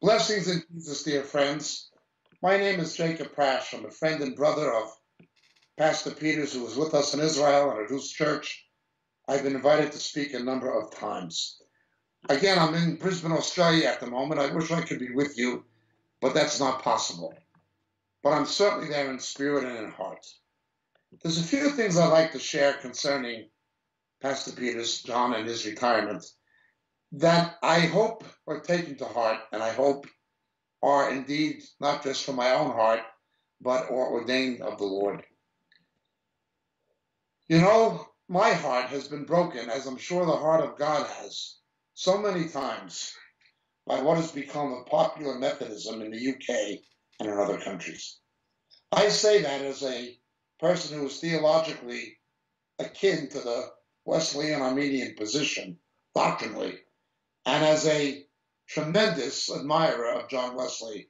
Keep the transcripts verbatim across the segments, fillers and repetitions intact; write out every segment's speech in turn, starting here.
Blessings in Jesus, dear friends. My name is Jacob Prasch. I'm a friend and brother of Pastor Peters, who was with us in Israel and at whose church I've been invited to speak a number of times. Again, I'm in Brisbane, Australia at the moment. I wish I could be with you, but that's not possible. But I'm certainly there in spirit and in heart. There's a few things I'd like to share concerning Pastor Peters, John, and his retirement that I hope are taken to heart, and I hope are indeed not just from my own heart, but are ordained of the Lord. You know, my heart has been broken, as I'm sure the heart of God has, so many times by what has become a popular Methodism in the U K and in other countries. I say that as a person who is theologically akin to the Wesley-Arminian position, doctrinally, and as a tremendous admirer of John Wesley,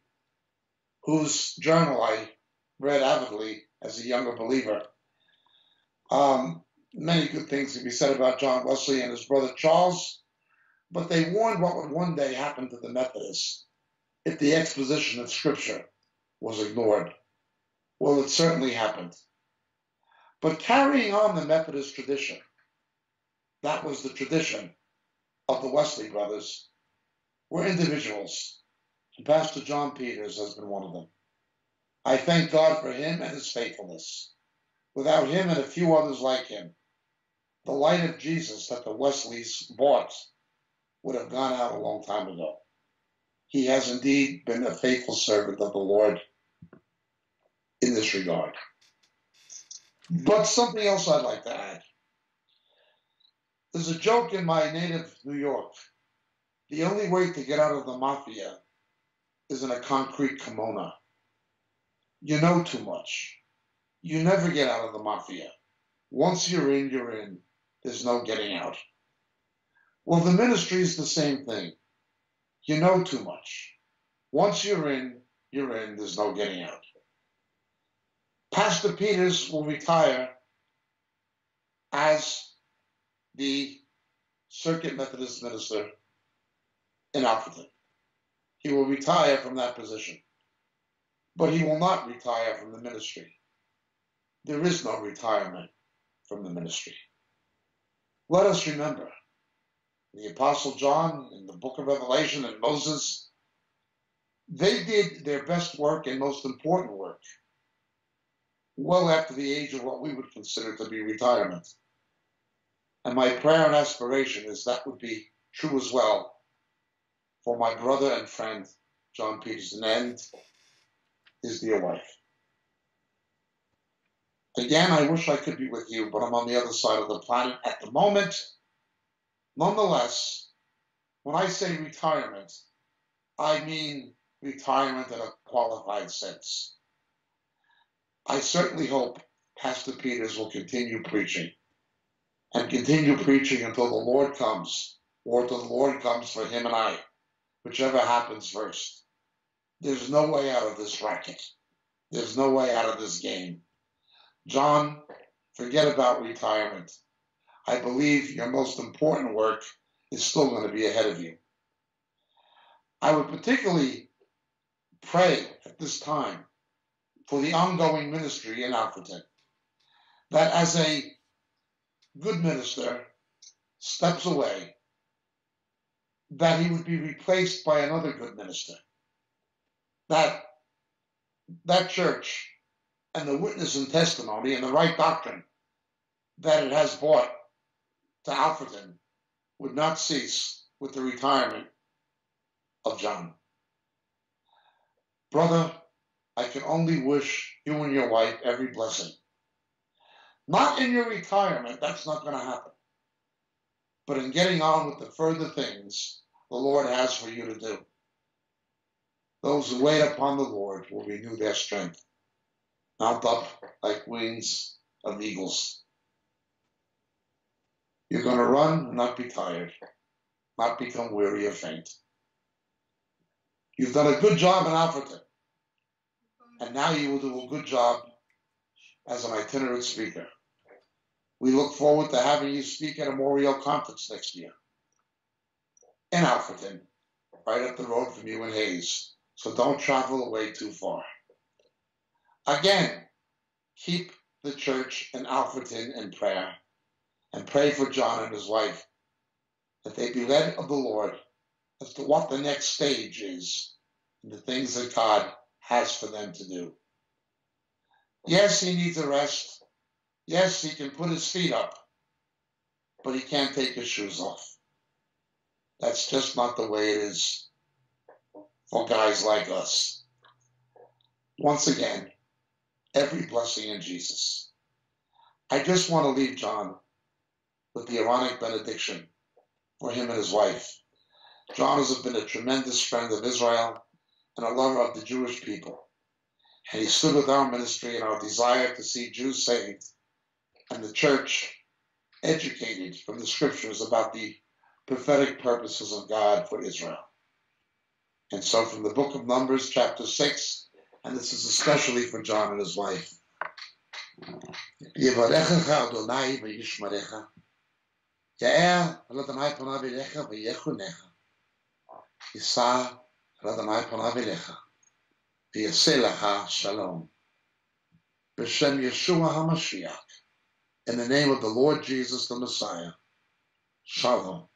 whose journal I read avidly as a younger believer. Um, many good things can be said about John Wesley and his brother Charles, but they warned what would one day happen to the Methodists if the exposition of Scripture was ignored. Well, it certainly happened. But carrying on the Methodist tradition, that was the tradition of the Wesley brothers, were individuals, and Pastor John Peters has been one of them. I thank God for him and his faithfulness. Without him and a few others like him, the light of Jesus that the Wesleys bought would have gone out a long time ago. He has indeed been a faithful servant of the Lord in this regard. But something else I'd like to add. There's a joke in my native New York. The only way to get out of the Mafia is in a concrete kimono. You know too much. You never get out of the Mafia. Once you're in, you're in. There's no getting out. Well, the ministry is the same thing. You know too much. Once you're in, you're in. There's no getting out. Pastor Peters will retire as the Circuit Methodist minister in Alford. He will retire from that position, but he will not retire from the ministry. There is no retirement from the ministry. Let us remember the Apostle John in the Book of Revelation and Moses. They did their best work and most important work well after the age of what we would consider to be retirement. And my prayer and aspiration is that would be true as well for my brother and friend, John Peterson, and his dear wife. Again, I wish I could be with you, but I'm on the other side of the planet at the moment. Nonetheless, when I say retirement, I mean retirement in a qualified sense. I certainly hope Pastor Peters will continue preaching. And continue preaching until the Lord comes, or till the Lord comes for him and I, whichever happens first. There's no way out of this racket. There's no way out of this game. John, forget about retirement. I believe your most important work is still going to be ahead of you. I would particularly pray at this time for the ongoing ministry in Alfredton, that as a good minister steps away, that he would be replaced by another good minister, that that church and the witness and testimony and the right doctrine that it has brought to Alfredton would not cease with the retirement of John. Brother, I can only wish you and your wife every blessing. Not in your retirement, that's not going to happen, but in getting on with the further things the Lord has for you to do. Those who wait upon the Lord will renew their strength, mount up like wings of eagles. You're going to run and not be tired, not become weary or faint. You've done a good job in Alfredton, and now you will do a good job as an itinerant speaker. We look forward to having you speak at a Memorial Conference next year in Alfredton, right up the road from you in Hayes. So don't travel away too far. Again, keep the church in Alfredton in prayer, and pray for John and his wife, that they be led of the Lord as to what the next stage is and the things that God has for them to do. Yes, he needs a rest. Yes, he can put his feet up, but he can't take his shoes off. That's just not the way it is for guys like us. Once again, every blessing in Jesus. I just want to leave John with the Aaronic benediction for him and his wife. John has been a tremendous friend of Israel and a lover of the Jewish people. And he stood with our ministry and our desire to see Jews saved and the church educated from the scriptures about the prophetic purposes of God for Israel. And so from the book of Numbers, chapter six, and this is especially for John and his wife. ויעשה לך שלום. בשם ישוע המשיח, in the name of the Lord Jesus, the Messiah, Shalom.